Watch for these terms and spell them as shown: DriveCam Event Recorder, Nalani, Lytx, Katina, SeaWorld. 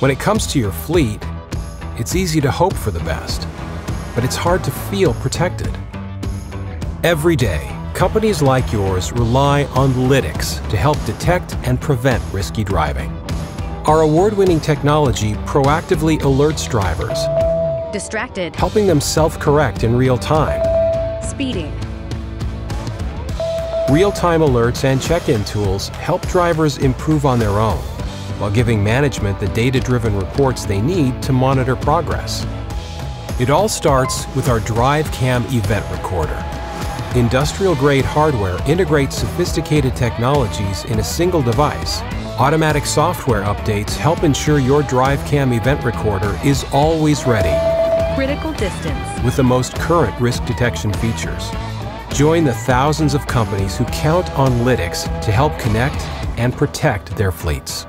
When it comes to your fleet, it's easy to hope for the best, but it's hard to feel protected. Every day, companies like yours rely on Lytx to help detect and prevent risky driving. Our award-winning technology proactively alerts drivers. Distracted. Helping them self-correct in real time. Speeding. Real-time alerts and check-in tools help drivers improve on their own, while giving management the data-driven reports they need to monitor progress. It all starts with our DriveCam Event Recorder. Industrial-grade hardware integrates sophisticated technologies in a single device. Automatic software updates help ensure your DriveCam Event Recorder is always ready. Critical distance. With the most current risk detection features. Join the thousands of companies who count on Lytx to help connect and protect their fleets.